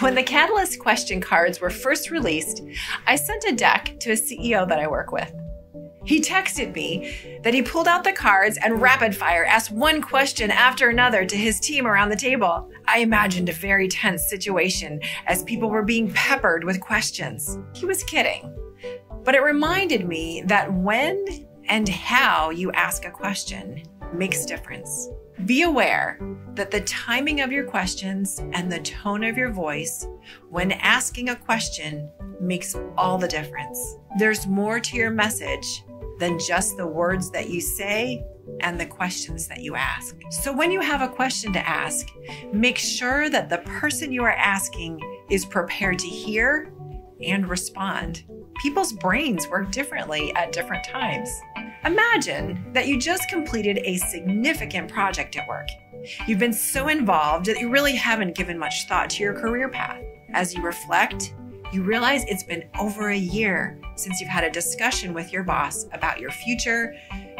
When the Catalyst question cards were first released, I sent a deck to a CEO that I work with. He texted me that he pulled out the cards and rapid fire asked one question after another to his team around the table. I imagined a very tense situation as people were being peppered with questions. He was kidding, but it reminded me that when and how you ask a question makes a difference. Be aware that the timing of your questions and the tone of your voice when asking a question makes all the difference. There's more to your message than just the words that you say and the questions that you ask. So when you have a question to ask, make sure that the person you are asking is prepared to hear and respond. People's brains work differently at different times. Imagine that you just completed a significant project at work. You've been so involved that you really haven't given much thought to your career path. As you reflect, you realize it's been over a year since you've had a discussion with your boss about your future,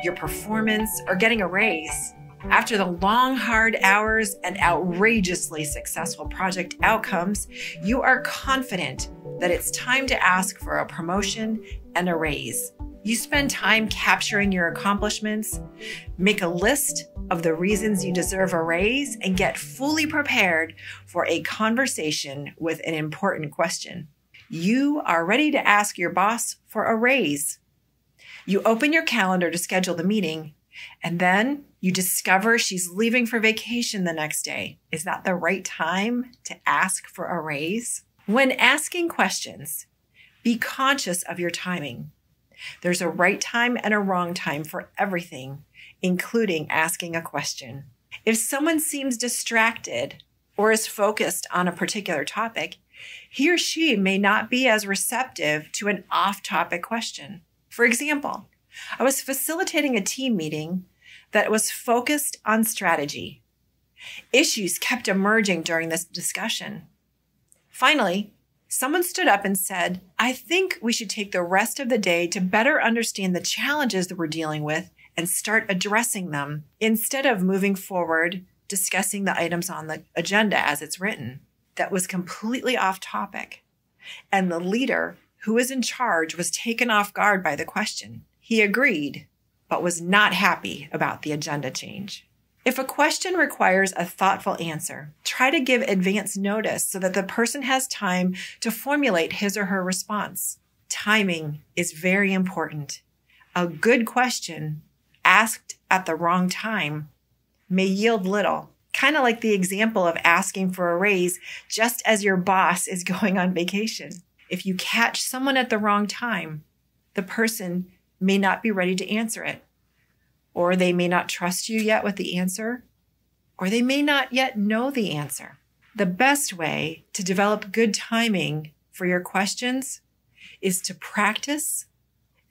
your performance, or getting a raise. After the long, hard hours and outrageously successful project outcomes, you are confident that it's time to ask for a promotion and a raise. You spend time capturing your accomplishments, make a list of the reasons you deserve a raise, and get fully prepared for a conversation with an important question. You are ready to ask your boss for a raise. You open your calendar to schedule the meeting, and then you discover she's leaving for vacation the next day. Is that the right time to ask for a raise? When asking questions, be conscious of your timing. There's a right time and a wrong time for everything, including asking a question. If someone seems distracted or is focused on a particular topic, he or she may not be as receptive to an off-topic question. For example, I was facilitating a team meeting that was focused on strategy. Issues kept emerging during this discussion. Finally, someone stood up and said, "I think we should take the rest of the day to better understand the challenges that we're dealing with and start addressing them instead of moving forward, discussing the items on the agenda as it's written." That was completely off topic. And the leader who was in charge was taken off guard by the question. He agreed, but was not happy about the agenda change. If a question requires a thoughtful answer, try to give advance notice so that the person has time to formulate his or her response. Timing is very important. A good question asked at the wrong time may yield little, kind of like the example of asking for a raise just as your boss is going on vacation. If you catch someone at the wrong time, the person may not be ready to answer it. Or they may not trust you yet with the answer, or they may not yet know the answer. The best way to develop good timing for your questions is to practice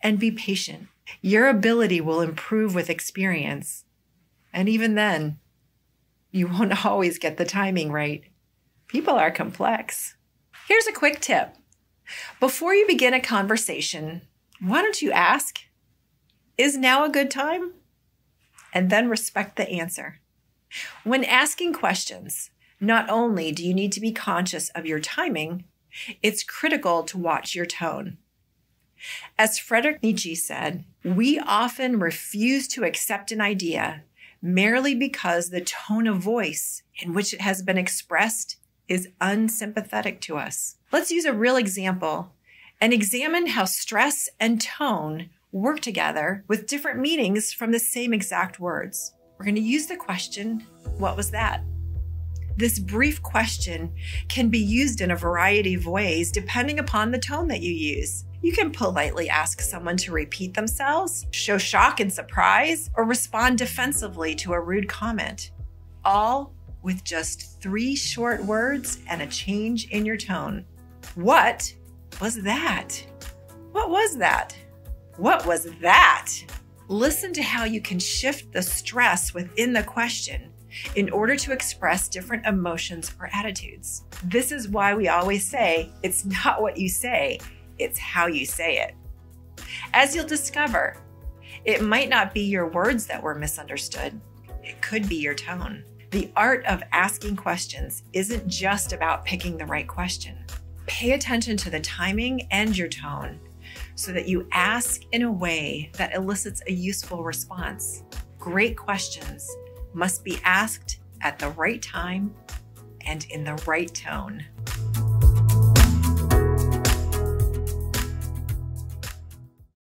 and be patient. Your ability will improve with experience. And even then, you won't always get the timing right. People are complex. Here's a quick tip. Before you begin a conversation, why don't you ask, "Is now a good time?" and then respect the answer. When asking questions, not only do you need to be conscious of your timing, it's critical to watch your tone. As Friedrich Nietzsche said, we often refuse to accept an idea merely because the tone of voice in which it has been expressed is unsympathetic to us. Let's use a real example and examine how stress and tone work together with different meanings from the same exact words. We're going to use the question, "What was that?" This brief question can be used in a variety of ways depending upon the tone that you use. You can politely ask someone to repeat themselves, show shock and surprise, or respond defensively to a rude comment, all with just 3 short words and a change in your tone. What was that? What was that? What was that? Listen to how you can shift the stress within the question in order to express different emotions or attitudes. This is why we always say, it's not what you say, it's how you say it. As you'll discover, it might not be your words that were misunderstood. It could be your tone. The art of asking questions isn't just about picking the right question. Pay attention to the timing and your tone so that you ask in a way that elicits a useful response. Great questions must be asked at the right time and in the right tone.